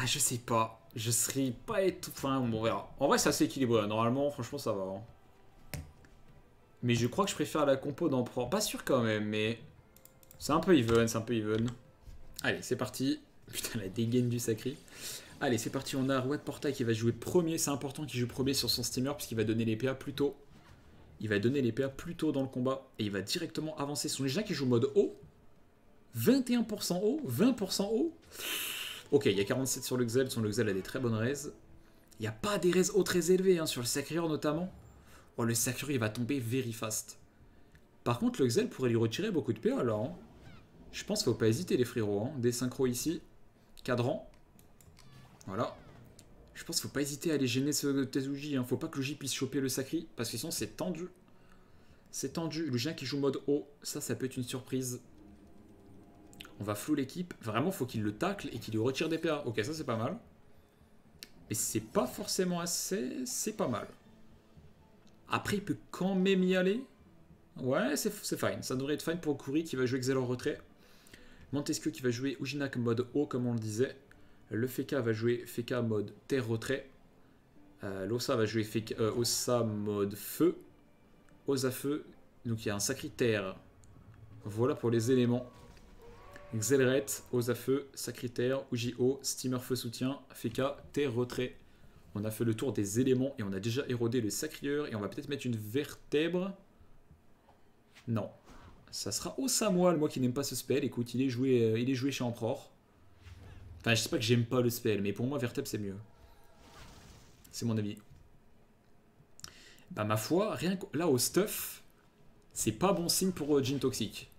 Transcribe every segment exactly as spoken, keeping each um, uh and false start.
Ah, je sais pas. Je serais pas étonnée. Enfin, bon, on verra. En vrai, c'est assez équilibré. Normalement, franchement, ça va. Hein. Mais je crois que je préfère la compo d'Empereur. Pas sûr quand même, mais... C'est un peu even, c'est un peu even. Allez, c'est parti. Putain, la dégaine du sacré. Allez, c'est parti. On a Rouad Porta qui va jouer premier. C'est important qu'il joue premier sur son steamer parce qu'il va donner les P A plus tôt. Il va donner les P A plus tôt dans le combat. Et il va directement avancer son Nijak qui joue mode haut. vingt et un pour cent haut, vingt pour cent haut. Ok, il y a quarante-sept sur le Xel. Son le Xel a des très bonnes raises. Il n'y a pas des raises hautes très élevées, hein, sur le Sacrieur notamment. Oh, le Sacrieur, il va tomber very fast. Par contre, le Xel pourrait lui retirer beaucoup de P A alors. Hein. Je pense qu'il ne faut pas hésiter, les frérots. Hein. Des synchros ici. Cadran. Voilà. Je pense qu'il ne faut pas hésiter à aller gêner ce Tezuji. Il hein. ne faut pas que Luigi puisse choper le Sacri. Parce que sinon, c'est tendu. C'est tendu. Le Gien qui joue mode haut. Ça, ça peut être une surprise. On va flouer l'équipe. Vraiment, faut qu'il le tacle et qu'il lui retire des P A. Ok, ça, c'est pas mal. Mais c'est pas forcément assez. C'est pas mal. Après, il peut quand même y aller. Ouais, c'est fine. Ça devrait être fine pour Kuri qui va jouer Xel en retrait. Montesquieu qui va jouer Ouginak mode haut, comme on le disait. Le Féca va jouer Féca mode terre retrait. Euh, Losa va jouer Féca, euh, Osa mode feu. Osa feu. Donc il y a un sacré terre. Voilà pour les éléments. Xelrette, Osa feu, sacré terre, Ugio, steamer feu soutien, Féca, terre retrait. On a fait le tour des éléments et on a déjà érodé le Sacrieur. Et on va peut-être mettre une vertèbre. Non. Ça sera Osamodas, moi qui n'aime pas ce spell. Écoute, il est joué, euh, il est joué chez Emperor. Enfin, je sais pas que j'aime pas le spell, mais pour moi, Vertèbre, c'est mieux. C'est mon avis. Bah, ma foi, rien que là, au stuff, c'est pas bon signe pour euh, Gin Toxic.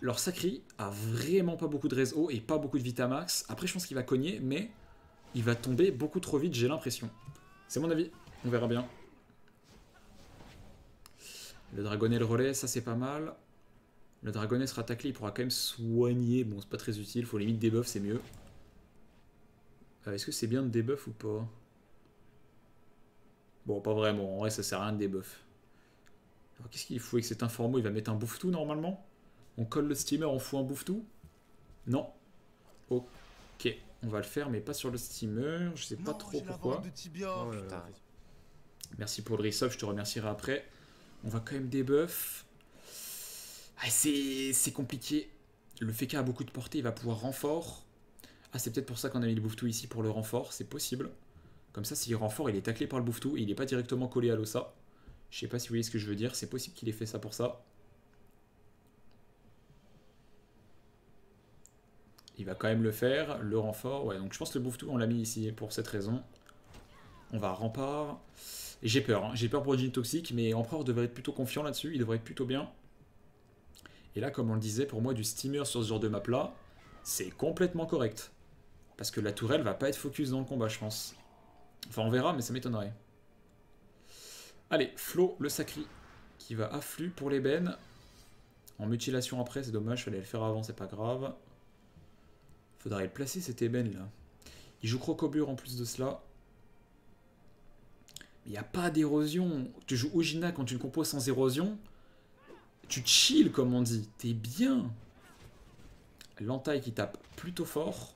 Leur Sacri a vraiment pas beaucoup de réseau et pas beaucoup de Vitamax. Après, je pense qu'il va cogner, mais il va tomber beaucoup trop vite, j'ai l'impression. C'est mon avis. On verra bien. Le dragonnet le relais, ça c'est pas mal. Le dragonnet sera taclé, il pourra quand même soigner. Bon, c'est pas très utile, faut limite débuff, c'est mieux. Euh, Est-ce que c'est bien de débuff ou pas? Bon, pas vraiment, en vrai ça sert à rien de débuff. Alors qu'est-ce qu'il faut avec cet informo? Il va mettre un bouffe-tout normalement? On colle le steamer, on fout un bouffe-tout? Non. Ok, on va le faire, mais pas sur le steamer, je sais non, pas trop pourquoi. Oh, putain. Merci pour le restuff, je te remercierai après. On va quand même débuff. Ah, c'est compliqué. Le Féca a beaucoup de portée, il va pouvoir renfort. Ah, c'est peut-être pour ça qu'on a mis le bouffe-tout ici pour le renfort, c'est possible. Comme ça, s'il renfort, il est taclé par le bouffe-tout et il n'est pas directement collé à l'Osa. Je sais pas si vous voyez ce que je veux dire, c'est possible qu'il ait fait ça pour ça. Il va quand même le faire, le renfort. Ouais, donc je pense que le bouffe-tout, on l'a mis ici pour cette raison. On va à rempart. J'ai peur, hein. J'ai peur pour Gin Toxic, mais Emperor devrait être plutôt confiant là-dessus, il devrait être plutôt bien. Et là, comme on le disait, pour moi, du steamer sur ce genre de map-là, c'est complètement correct. Parce que la tourelle va pas être focus dans le combat, je pense. Enfin, on verra, mais ça m'étonnerait. Allez, Flo, le Sacri, qui va afflux pour l'ébène. En mutilation après, c'est dommage, fallait le faire avant, c'est pas grave. Faudrait le placer, cet ébène, là. Il joue Crocobure en plus de cela. Il n'y a pas d'érosion. Tu joues Ogina quand tu le composes sans érosion. Tu chill, comme on dit. T'es bien. L'entaille qui tape plutôt fort.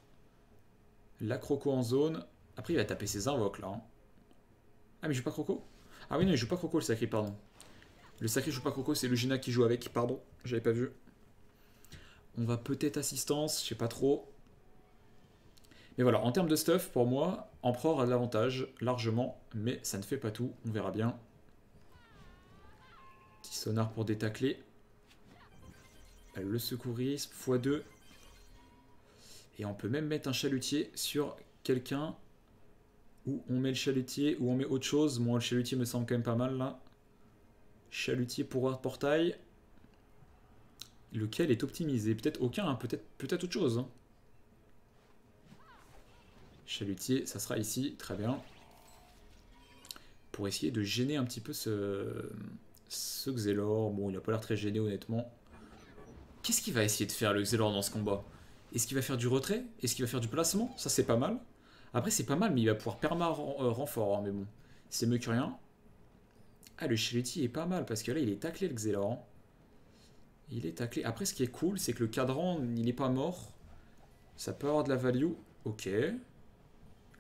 La croco en zone. Après, il va taper ses invoques, là. Hein. Ah, mais il joue pas croco? Ah oui, non, il joue pas croco, le Sacré, pardon. Le Sacré joue pas croco, c'est l'Ogina qui joue avec. Pardon, j'avais pas vu. On va peut-être assistance, je sais pas trop. Mais voilà, en termes de stuff, pour moi, Emperor a de l'avantage, largement, mais ça ne fait pas tout, on verra bien. Petit sonar pour détacler. Le secourisme, fois deux. Et on peut même mettre un chalutier sur quelqu'un. Où on met le chalutier, ou on met autre chose. Moi, bon, le chalutier me semble quand même pas mal, là. Chalutier pour Rouad Portail. Lequel est optimisé? Peut-être aucun, hein. peut-être peut-être autre chose. Hein. Chalutier, ça sera ici, très bien. Pour essayer de gêner un petit peu ce, ce Xelor. Bon, il n'a pas l'air très gêné, honnêtement. Qu'est-ce qu'il va essayer de faire, le Xelor, dans ce combat? Est-ce qu'il va faire du retrait? Est-ce qu'il va faire du placement? Ça, c'est pas mal. Après, c'est pas mal, mais il va pouvoir perma euh, renfort, hein, mais bon. C'est mieux que rien. Ah, le Chalutier est pas mal, parce que là, il est taclé, le Xelor. Hein. Il est taclé. Après, ce qui est cool, c'est que le cadran, il n'est pas mort. Ça peut avoir de la value. Ok.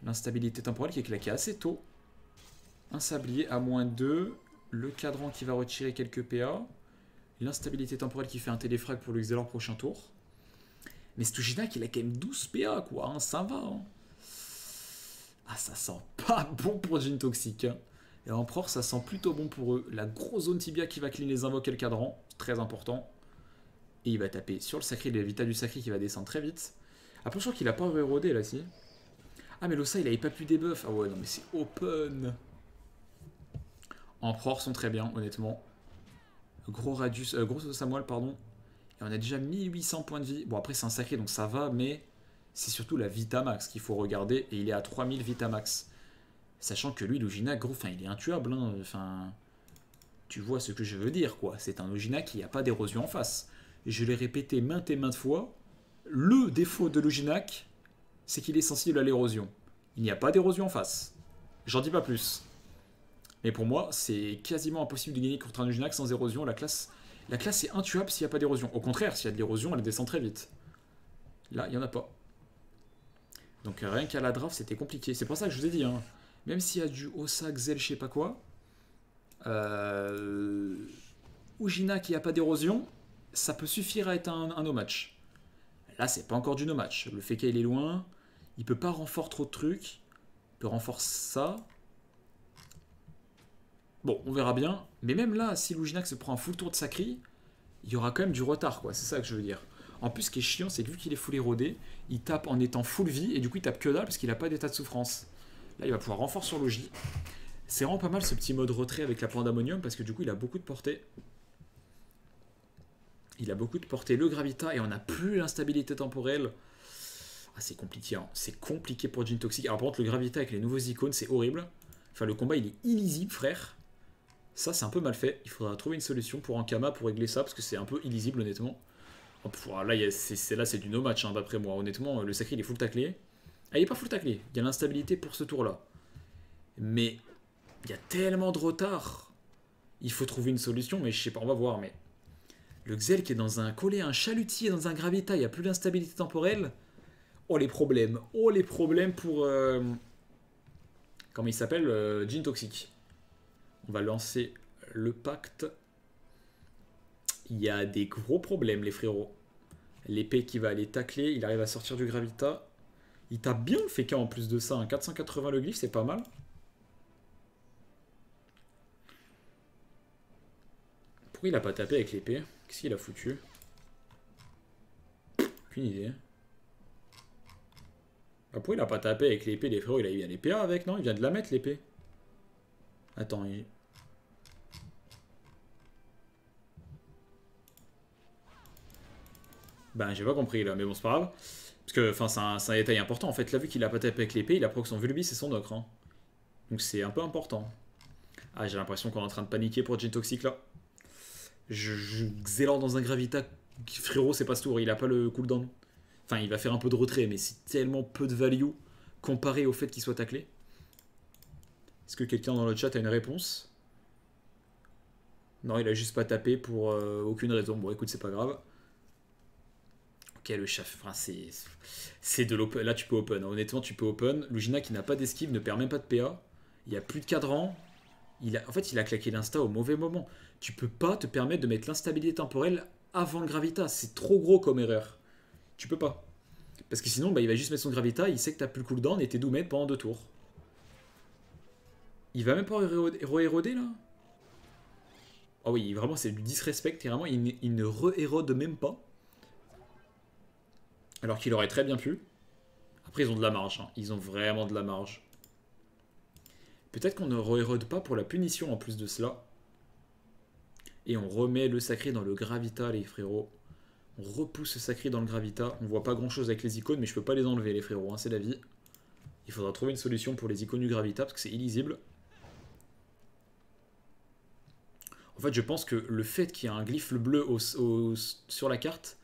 L'instabilité temporelle qui est claquée assez tôt. Un sablier à moins deux. Le cadran qui va retirer quelques P A. L'instabilité temporelle qui fait un téléfrag pour le Xelor prochain tour. Mais ce Ouginak, il a quand même douze P A, quoi. Hein, ça va. Hein. Ah, ça sent pas bon pour Gin Toxic. Hein. Et l'Empereur, ça sent plutôt bon pour eux. La grosse zone tibia qui va clean les invoques et le cadran. Très important. Et il va taper sur le Sacri, le Vital du Sacri qui va descendre très vite. Après, je crois qu'il a pas érodé là, si. Ah, mais Losa, il avait pas pu débuff. Ah ouais, non, mais c'est open. Emperor sont très bien, honnêtement. Gros radius, euh, gros Samuel, pardon. Et on a déjà mille huit cents points de vie. Bon, après, c'est un Sacré, donc ça va, mais c'est surtout la Vitamax qu'il faut regarder. Et il est à trois mille Vitamax. Sachant que lui, l'Ouginak, gros, enfin, il est intuable. Hein, enfin, tu vois ce que je veux dire, quoi. C'est un Ouginak qui n'a pas d'érosion en face. Je l'ai répété maintes et maintes fois. Le défaut de l'Ouginak, c'est qu'il est sensible à l'érosion. Il n'y a pas d'érosion en face. J'en dis pas plus. Mais pour moi, c'est quasiment impossible de gagner contre un Ouginak sans érosion. La classe, la classe est intuable s'il n'y a pas d'érosion. Au contraire, s'il y a de l'érosion, elle descend très vite. Là, il n'y en a pas. Donc rien qu'à la draft, c'était compliqué. C'est pour ça que je vous ai dit, hein. Même s'il y a du Osa, Xel, je sais pas quoi, euh... Ouginak qui n'a pas d'érosion, ça peut suffire à être un, un no-match. Là, c'est pas encore du no-match. Le Féca, il est loin. Il peut pas renforcer trop de trucs. Il peut renforcer ça. Bon, on verra bien. Mais même là, si l'Ouginak se prend un full tour de Sacri, il y aura quand même du retard, quoi. C'est ça que je veux dire. En plus, ce qui est chiant, c'est que vu qu'il est full érodé, il tape en étant full vie, et du coup, il tape que dalle, parce qu'il n'a pas d'état de souffrance. Là, il va pouvoir renforcer sur Logi. C'est vraiment pas mal, ce petit mode retrait avec la Pandamonium, parce que du coup, il a beaucoup de portée. Il a beaucoup de portée. Le Gravita, et on n'a plus l'instabilité temporelle. Ah, c'est compliqué, hein. C'est compliqué pour Gin Toxic. Alors, par contre, le Gravita avec les nouveaux icônes, c'est horrible. Enfin, le combat, il est illisible, frère. Ça, c'est un peu mal fait. Il faudra trouver une solution pour Ankama pour régler ça, parce que c'est un peu illisible, honnêtement. Là, c'est du no-match, hein, d'après moi. Honnêtement, le Sacré, il est full taclé. Ah, il n'est pas full taclé. Il y a l'instabilité pour ce tour-là. Mais il y a tellement de retard. Il faut trouver une solution, mais je sais pas, on va voir. Mais le Xel qui est dans un collet, un chalutier, dans un Gravita, il n'y a plus d'instabilité temporelle. Oh, les problèmes. Oh, les problèmes pour... Euh... Comment il s'appelle euh, Gin Toxic. On va lancer le pacte. Il y a des gros problèmes, les frérots. L'épée qui va aller tacler. Il arrive à sortir du Gravita. Il tape bien le Féca en plus de ça. Hein. quatre cent quatre-vingts le glyphe, c'est pas mal. Pourquoi il a pas tapé avec l'épée? Qu'est-ce qu'il a foutu? Aucune idée. Bah, pourquoi il a pas tapé avec l'épée, les frérots? Il a bien l'épée avec, non? Il vient de la mettre, l'épée. Attends, il... Ben, j'ai pas compris là, mais bon, c'est pas grave. Parce que, enfin, c'est un, c'est un détail important. En fait, là, vu qu'il a pas tapé avec l'épée, il a proc son Vulbis et son Ocre. Hein. Donc, c'est un peu important. Ah, j'ai l'impression qu'on est en train de paniquer pour Gin Toxic là. Je, je Xelor dans un Gravita. Frérot, c'est pas ce tour. Il a pas le cooldown. Enfin, il va faire un peu de retrait, mais c'est tellement peu de value comparé au fait qu'il soit taclé. Est-ce que quelqu'un dans le chat a une réponse? Non, il a juste pas tapé pour euh, aucune raison. Bon, écoute, c'est pas grave. Ok, le chef, enfin, c'est de l'open. Là, tu peux open. Honnêtement, tu peux open. L'Ouginak qui n'a pas d'esquive ne perd même pas de P A. Il n'y a plus de cadran. Il a... En fait, il a claqué l'insta au mauvais moment. Tu peux pas te permettre de mettre l'instabilité temporelle avant le Gravita. C'est trop gros comme erreur. Tu peux pas. Parce que sinon, bah, il va juste mettre son Gravita. Il sait que tu n'as plus le cooldown et t'es doomé pendant deux tours. Il va même pas re-éroder là? Ah oui, vraiment, c'est du disrespect. Et vraiment, il, il ne re-érode même pas. Alors qu'il aurait très bien pu. Après, ils ont de la marge. Hein. Ils ont vraiment de la marge. Peut-être qu'on ne re-érode pas pour la punition en plus de cela. Et on remet le Sacré dans le Gravita, les frérots. On repousse le Sacré dans le Gravita. On voit pas grand-chose avec les icônes, mais je peux pas les enlever, les frérots. Hein, c'est la vie. Il faudra trouver une solution pour les icônes du Gravita, parce que c'est illisible. En fait, je pense que le fait qu'il y a un glyphe bleu au, au, sur la carte...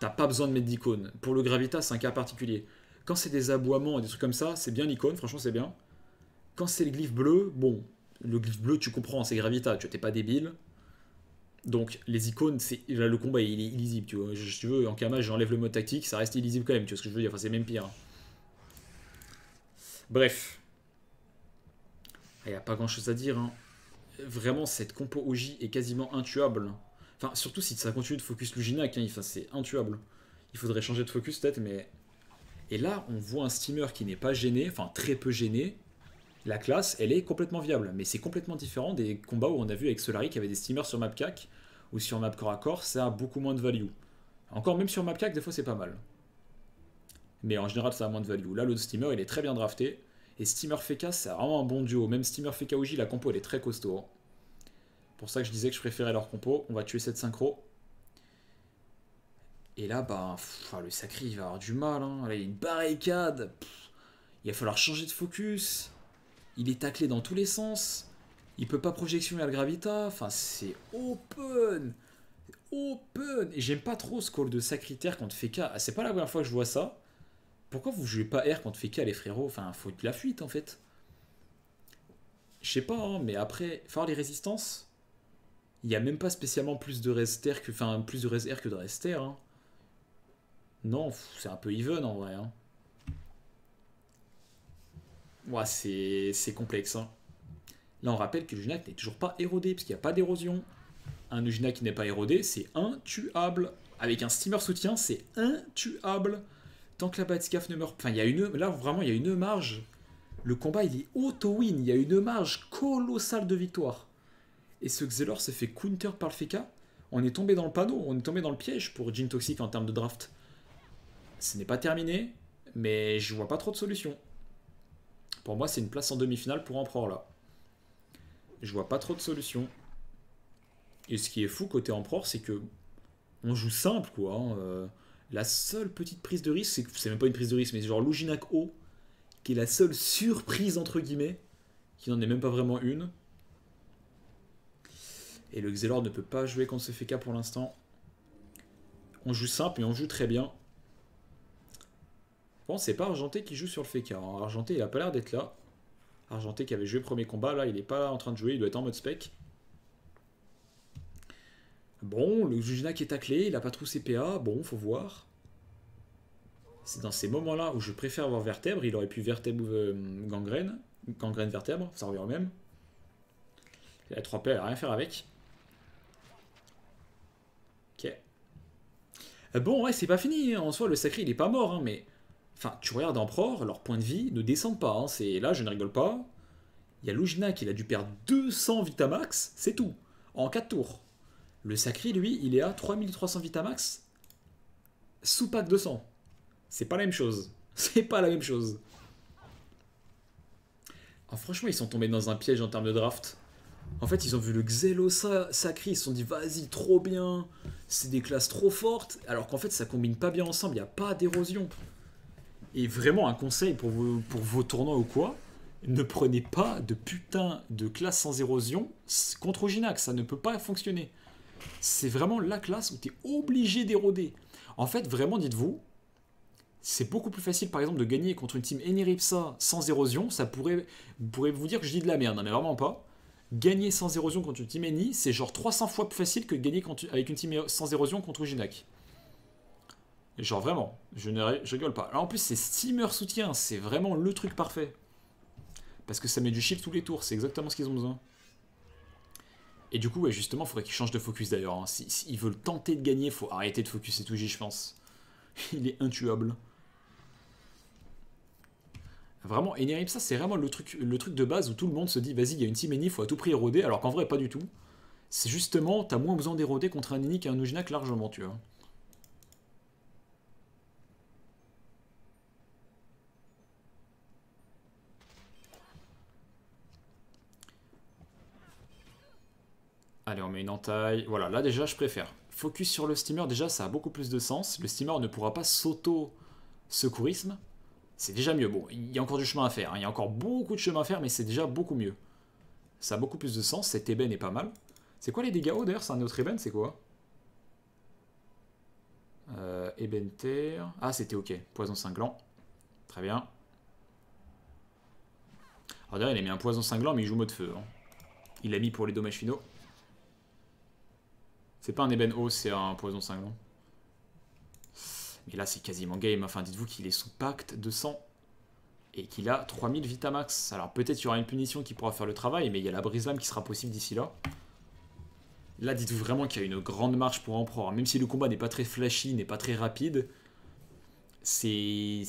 T'as pas besoin de mettre d'icône. Pour le Gravita, c'est un cas particulier. Quand c'est des aboiements et des trucs comme ça, c'est bien l'icône, franchement c'est bien. Quand c'est le glyphe bleu, bon, le glyphe bleu tu comprends, c'est Gravita, tu t'es pas débile. Donc les icônes, là, le combat il est illisible, tu vois. Si tu veux, en Ankama, j'enlève le mode tactique, ça reste illisible quand même, tu vois ce que je veux dire, enfin c'est même pire. Bref. Il n'y a pas grand chose à dire. Hein. Vraiment, cette compo Oji est quasiment intuable. Enfin, surtout si ça continue de focus Ouginak, hein, enfin, c'est intuable. Il faudrait changer de focus peut-être, mais... Et là, on voit un steamer qui n'est pas gêné, enfin très peu gêné. La classe, elle est complètement viable, mais c'est complètement différent des combats où on a vu avec Solari qu'il y avait des steamers sur Mapcac, ou sur map corps à corps, ça a beaucoup moins de value. Encore même sur Mapcac, des fois c'est pas mal. Mais en général, ça a moins de value. Là, le steamer, il est très bien drafté. Et steamer Féca, c'est vraiment un bon duo. Même steamer Féca Oji, la compo, elle est très costaud. Pour ça que je disais que je préférais leur compo. On va tuer cette synchro. Et là, bah, pff, le Sacri, il va avoir du mal. Hein. Là, il y a une barricade. Pff, il va falloir changer de focus. Il est taclé dans tous les sens. Il peut pas projectionner à le Gravita. Enfin, c'est open. Open. Et j'aime pas trop ce call de Sacrieur contre Féca. Ah, c'est pas la première fois que je vois ça. Pourquoi vous jouez pas R contre Féca, les frérots? Enfin, faut de la fuite, en fait. Je sais pas, hein, mais après, faire les résistances, il n'y a même pas spécialement plus de res-terre que... Enfin, plus de res-R que de res-terre. Hein. Non, c'est un peu even, en vrai. Hein. Ouais, c'est complexe. Hein. Là, on rappelle que l'Ouginak n'est toujours pas érodé, parce qu'il n'y a pas d'érosion. Un Ouginak qui n'est pas érodé, c'est intuable. Avec un steamer soutien, c'est intuable. Tant que la Batscaf ne meurt... Enfin, il y a une... Là, vraiment, il y a une marge. Le combat, il est auto-win. Il y a une marge colossale de victoire. Et ce Xelor se fait counter par le Féca. On est tombé dans le panneau. On est tombé dans le piège pour Gin Toxic en termes de draft. Ce n'est pas terminé, mais je vois pas trop de solution. Pour moi, c'est une place en demi-finale pour Emperor, là. Je vois pas trop de solution. Et ce qui est fou côté Emperor, c'est que... On joue simple, quoi. Hein, euh... La seule petite prise de risque, c'est même pas une prise de risque, mais genre l'Ouginak O, qui est la seule surprise, entre guillemets, qui n'en est même pas vraiment une. Et le Xelor ne peut pas jouer contre ce Féca pour l'instant. On joue simple, mais on joue très bien. Bon, c'est pas Argenté qui joue sur le Féca. Hein. Argenté, il a pas l'air d'être là. Argenté qui avait joué le premier combat, là, il est pas en train de jouer, il doit être en mode spec. Bon, le Ouginak est taclé, il n'a pas trop C P A, bon, faut voir. C'est dans ces moments-là où je préfère voir Vertèbre, il aurait pu Vertèbre ou euh, Gangrène. Gangrène Vertèbre, ça revient au même. La trois P, elle n'a rien à faire avec. Ok. Bon, ouais, c'est pas fini, hein. En soi, le Sacré, il n'est pas mort, hein, mais... Enfin, tu regardes Emperor, leur point de vie ne descend pas, hein. C'est... Là, je ne rigole pas. Il y a l'Ouginak, il a dû perdre deux cents Vitamax, c'est tout, en quatre tours. Le Sacri, lui, il est à trois mille trois cents Vitamax sous pack deux cents. C'est pas la même chose. C'est pas la même chose. Ah, franchement, ils sont tombés dans un piège en termes de draft. En fait, ils ont vu le Xelosa Sacri, ils se sont dit, vas-y, trop bien. C'est des classes trop fortes. Alors qu'en fait, ça combine pas bien ensemble, il n'y a pas d'érosion. Et vraiment, un conseil pour vos, pour vos tournois ou quoi, ne prenez pas de putain de classe sans érosion contre Ouginak. Ça ne peut pas fonctionner. C'est vraiment la classe où tu es obligé d'éroder. En fait, vraiment, dites-vous, c'est beaucoup plus facile, par exemple, de gagner contre une team Eniripsa sans érosion. Ça pourrait, pourrait vous dire que je dis de la merde, hein, mais vraiment pas. Gagner sans érosion contre une team Eni, c'est genre trois cents fois plus facile que gagner contre, avec une team sans érosion contre Ouginak. Genre vraiment, je ne je rigole pas. Alors, en plus, c'est steamer soutien, c'est vraiment le truc parfait. Parce que ça met du shield tous les tours, c'est exactement ce qu'ils ont besoin. Et du coup, ouais, justement, il faudrait qu'ils changent de focus d'ailleurs. Hein. S'ils veulent tenter de gagner, il faut arrêter de focus et tout, je pense. Il est intuable. Vraiment, Eniripsa, c'est vraiment le truc, le truc de base où tout le monde se dit, vas-y, il y a une team Eni, il faut à tout prix éroder, alors qu'en vrai, pas du tout. C'est justement, t'as moins besoin d'éroder contre un Eni qu'un Ouginak largement, tu vois. Allez, on met une entaille. Voilà, là déjà, je préfère. Focus sur le steamer, déjà, ça a beaucoup plus de sens. Le steamer ne pourra pas s'auto-secourisme. C'est déjà mieux. Bon, il y a encore du chemin à faire. Hein. Il y a encore beaucoup de chemin à faire, mais c'est déjà beaucoup mieux. Ça a beaucoup plus de sens. Cet ébène est pas mal. C'est quoi les dégâts? Oh, d'ailleurs, c'est un autre ébène, c'est quoi? euh, Ébène terre. Ah, c'était ok. Poison cinglant. Très bien. Alors d'ailleurs, il a mis un poison cinglant, mais il joue mode feu. Hein. Il l'a mis pour les dommages finaux. C'est pas un ébène haut, c'est un poison cinglant. Mais là, c'est quasiment game. Enfin, dites-vous qu'il est sous pacte de sang. et qu'il a trois mille Vitamax. Alors peut-être qu'il y aura une punition qui pourra faire le travail, mais il y a la brise-lame qui sera possible d'ici là. Là, dites-vous vraiment qu'il y a une grande marche pour Emperor. Même si le combat n'est pas très flashy, n'est pas très rapide, c'est...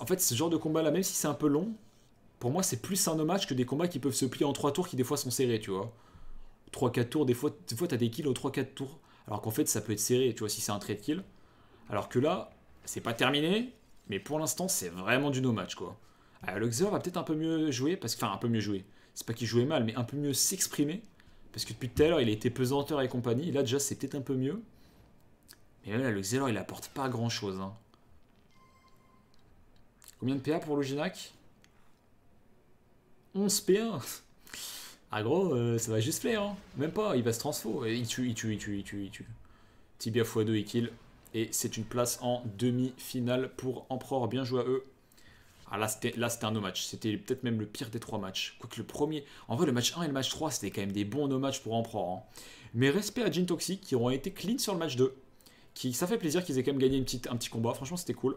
En fait, ce genre de combat-là, même si c'est un peu long, pour moi, c'est plus un hommage que des combats qui peuvent se plier en trois tours qui, des fois, sont serrés, tu vois. trois quatre tours, des fois, des fois t'as des kills aux trois quatre tours. Alors qu'en fait, ça peut être serré, tu vois, si c'est un trait de kill. Alors que là, c'est pas terminé, mais pour l'instant, c'est vraiment du no-match, quoi. Alors, le Xelor va peut-être un peu mieux jouer, parce que, enfin, un peu mieux jouer. C'est pas qu'il jouait mal, mais un peu mieux s'exprimer. Parce que depuis tout à l'heure, il a été pesanteur et compagnie. Là, déjà, c'est peut-être un peu mieux. Mais même là, le Xelor, il apporte pas grand-chose. Hein. Combien de P A pour l'Ouginak? onze P A. Ah gros, euh, ça va juste plaire. Hein. Même pas, il va se transfo. Il tue, il tue, il tue, il tue, il tue. Tibia fois deux, il kill. Et c'est une place en demi-finale pour Emperor. Bien joué à eux. Ah, là, c'était un no-match. C'était peut-être même le pire des trois matchs. Quoique le premier... En vrai, le match un et le match trois, c'était quand même des bons no-match pour Emperor. Hein. Mais respect à Gin Toxic qui auront été clean sur le match deux. Qui, ça fait plaisir qu'ils aient quand même gagné une petite, un petit combat. Franchement, c'était cool.